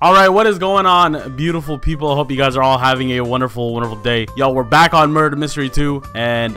All right, what is going on, beautiful people? I hope you guys are all having a wonderful, wonderful day. Y'all, we're back on Murder Mystery 2, and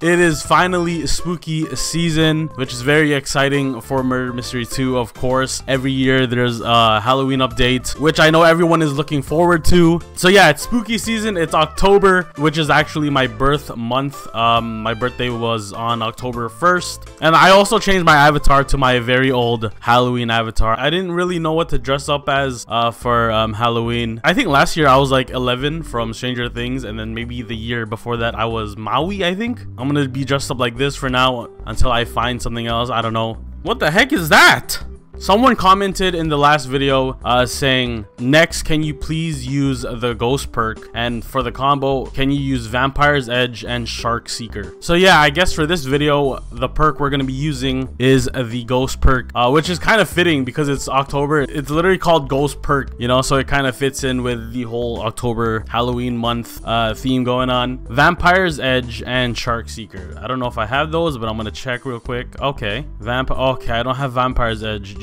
it is finally spooky season, which is very exciting for Murder Mystery 2, of course. Every year, there's a Halloween update, which I know everyone is looking forward to. So yeah, it's spooky season. It's October, which is actually my birth month. My birthday was on October 1st, and I also changed my avatar to my very old Halloween avatar. I didn't really know what to dress up as for Halloween. I think last year I was like 11 from Stranger Things, and then maybe the year before that I was Maui, I think. I'm gonna be dressed up like this for now until I find something else. I don't know. What the heck is that? Someone commented in the last video saying, next, can you please use the ghost perk? And for the combo, can you use Vampire's Edge and Shark Seeker? So yeah, I guess for this video, the perk we're going to be using is the ghost perk, which is kind of fitting because it's October. It's literally called ghost perk, you know, so it kind of fits in with the whole October Halloween month theme going on. Vampire's Edge and Shark Seeker. I don't know if I have those, but I'm going to check real quick. Okay, okay, I don't have Vampire's Edge.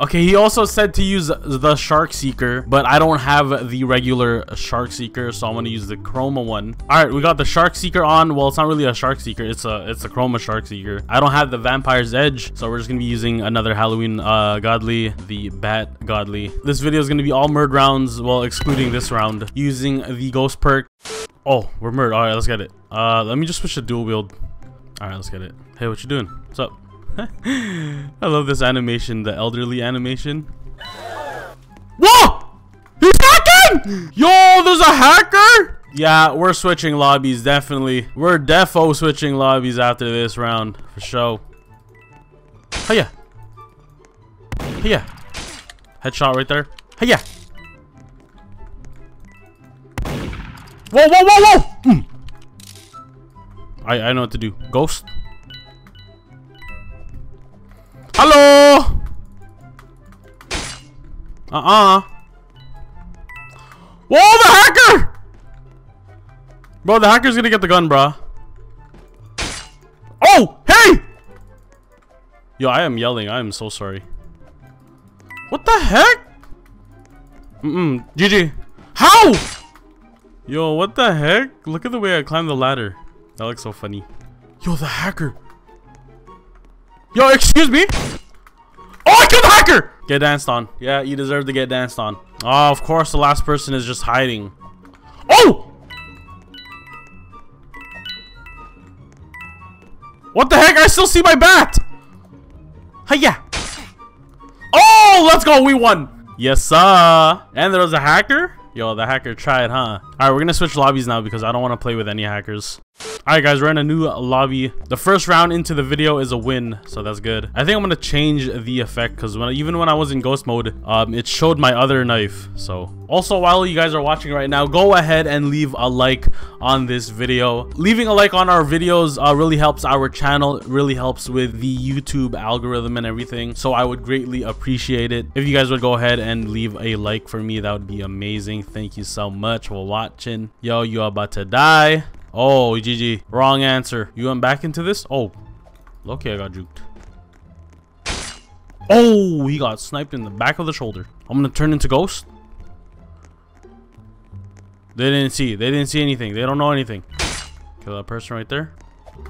Okay, he also said to use the Shark Seeker, but I don't have the regular Shark Seeker, so I'm gonna use the Chroma one. All right, we got the Shark Seeker on. Well, it's not really a Shark Seeker, it's a Chroma Shark Seeker. I don't have the Vampire's Edge, so we're just gonna be using another Halloween godly, the Bat Godly. This video is gonna be all murd rounds, well, excluding this round, using the ghost perk. Oh, we're murd. All right, let's get it. Let me just switch to dual wield. All right, let's get it. Hey, what you doing? What's up? I love this animation, the elderly animation. Whoa! He's hacking! Yo, there's a hacker? Yeah, we're switching lobbies, definitely. We're defo switching lobbies after this round, for sure. Hey, yeah. Hey, yeah. Headshot right there. Hey, yeah. Whoa, whoa, whoa, whoa! Mm. I know what to do. Ghost? Hello. Whoa, the hacker! Bro, the hacker's gonna get the gun, bro. Oh, hey! Yo, I am yelling. I am so sorry. What the heck? GG. How? Yo, what the heck? Look at the way I climbed the ladder. That looks so funny. Yo, the hacker. Yo, excuse me? Oh, I killed the hacker! Get danced on. Yeah, you deserve to get danced on. Oh, of course, the last person is just hiding. Oh! What the heck? I still see my bat! Hiya! Oh, let's go! We won! Yes, sir! And there was a hacker? Yo, the hacker tried, huh? Alright, we're gonna switch lobbies now because I don't want to play with any hackers. Alright guys, we're in a new lobby. The first round into the video is a win, so that's good. I think I'm gonna change the effect because even when I was in ghost mode, it showed my other knife. So also, while you guys are watching right now, go ahead and leave a like on this video. Leaving a like on our videos really helps our channel. It really helps with the YouTube algorithm and everything, so I would greatly appreciate it if you guys would go ahead and leave a like for me. That would be amazing. Thank you so much for watching. Yo, you are about to die. Oh, GG. Wrong answer. You went back into this? Oh. Lucky I got juked. Oh, he got sniped in the back of the shoulder. I'm going to turn into ghost. They didn't see. They didn't see anything. They don't know anything. Kill that person right there.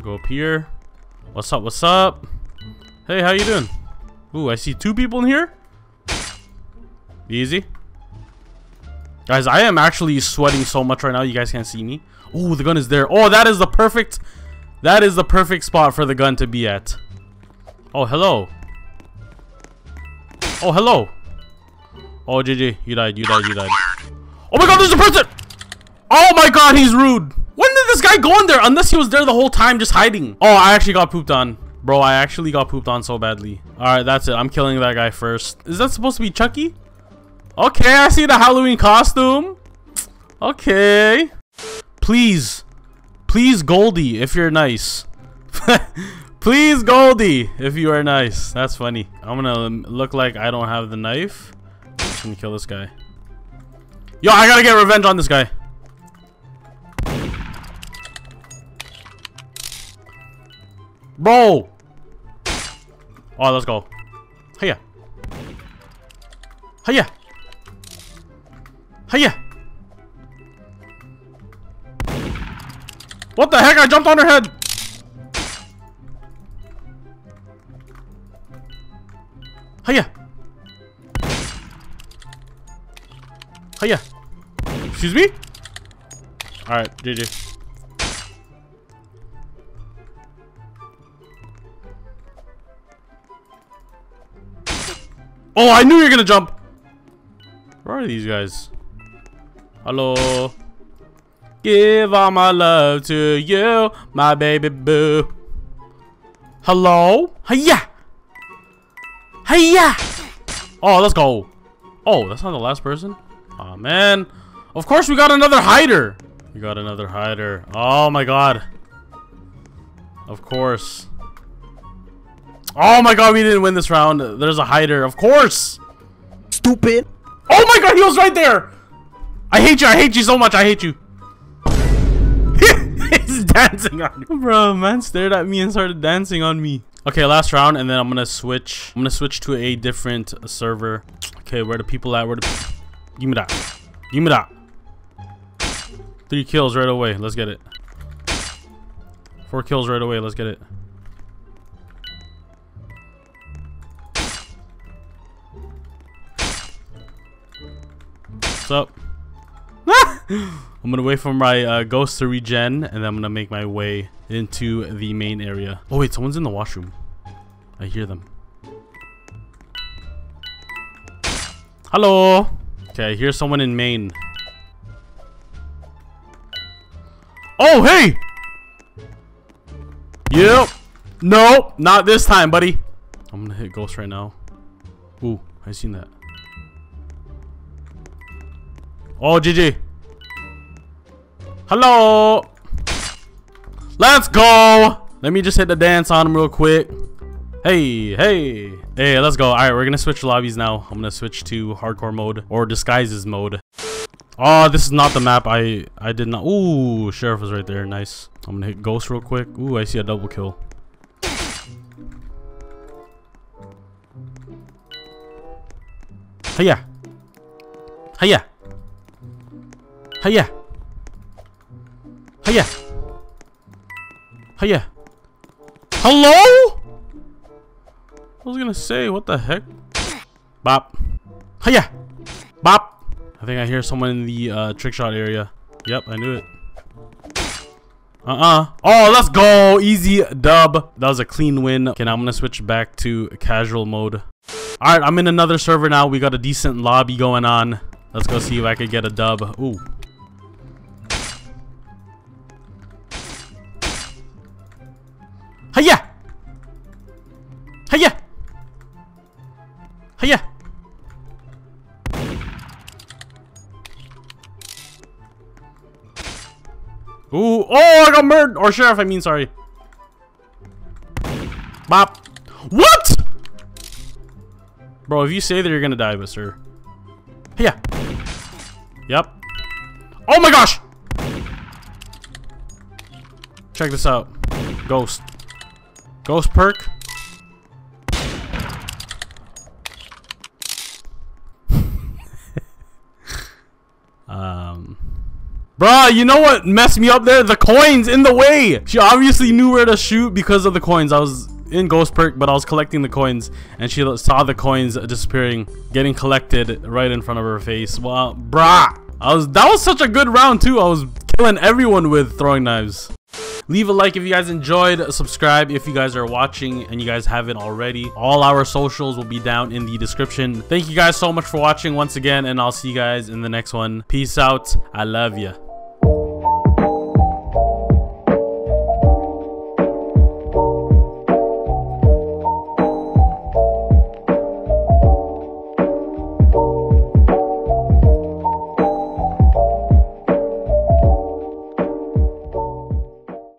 Go up here. What's up? What's up? Hey, how you doing? Ooh, I see two people in here. Easy. Guys, I am actually sweating so much right now. You guys can't see me. Oh, the gun is there. Oh, that is the perfect spot for the gun to be at. Oh, hello. Oh, hello. Oh, GG. You died. You died. You died. Oh my god, there's a person. Oh my god, he's rude. When did this guy go in there? Unless he was there the whole time just hiding. Oh, I actually got pooped on. Bro, I actually got pooped on so badly. All right, that's it. I'm killing that guy first. Is that supposed to be Chucky? Okay, I see the Halloween costume. Okay. Please, please, Goldie, if you're nice. Please, Goldie, if you are nice. That's funny. I'm gonna look like I don't have the knife. I'm just gonna kill this guy. Yo, I gotta get revenge on this guy. Bro. Oh, let's go. Hiya. Hiya. Hiya! What the heck? I jumped on her head! Hiya! Hiya! Excuse me? Alright, GG. Oh, I knew you were gonna jump! Where are these guys? Hello? Give all my love to you, my baby boo. Hello? Hiya! Hiya! Oh, let's go. Oh, that's not the last person? Aw, man. Of course we got another hider. We got another hider. Oh my god. Of course. Oh my god, we didn't win this round. There's a hider. Of course. Stupid. Oh my god, he was right there. I hate you. I hate you so much. I hate you. He's dancing on me. Bro, man stared at me and started dancing on me. Okay, last round, and then I'm gonna switch. I'm gonna switch to a different server. Okay, where the people at? Where the... Give me that. Give me that. 3 kills right away. Let's get it. 4 kills right away. Let's get it. What's up? I'm gonna wait for my ghost to regen, and then I'm gonna make my way into the main area. Oh wait, someone's in the washroom. I hear them. Hello. Okay, I hear someone in main. Oh hey. Yep. No, not this time, buddy. I'm gonna hit ghost right now. Ooh, I seen that. Oh, GG. Hello. Let's go. Let me just hit the dance on him real quick. Hey, hey. Hey, let's go. All right, we're going to switch lobbies now. I'm going to switch to hardcore mode or disguises mode. Oh, this is not the map. I did not. Ooh, sheriff was right there. Nice. I'm going to hit ghost real quick. Ooh, I see a double kill. Hiya. Hiya. Hiya. Hiya! Hiya! Hello? I was gonna say, what the heck? Bop! Hiya! Bop! I think I hear someone in the trick shot area. Yep, I knew it. Oh, let's go! Easy dub. That was a clean win. Okay, now I'm gonna switch back to casual mode. Alright, I'm in another server now. We got a decent lobby going on. Let's go see if I could get a dub. Ooh. Hiya! Hiya! Hiya! Ooh! Oh, I got murdered! Or sheriff, I mean, sorry. Bop! What?! Bro, if you say that, you're gonna die, but sir. Hiya! Yep. Oh my gosh! Check this out. Ghost. Ghost perk. Bruh, you know what messed me up there? The coins in the way. She obviously knew where to shoot because of the coins. I was in ghost perk, but I was collecting the coins, and she saw the coins disappearing, getting collected right in front of her face. Well, bruh, that was such a good round too. I was killing everyone with throwing knives. Leave a like if you guys enjoyed, subscribe if you guys are watching and you guys haven't already. All our socials will be down in the description. Thank you guys so much for watching once again, and I'll see you guys in the next one. Peace out. I love ya.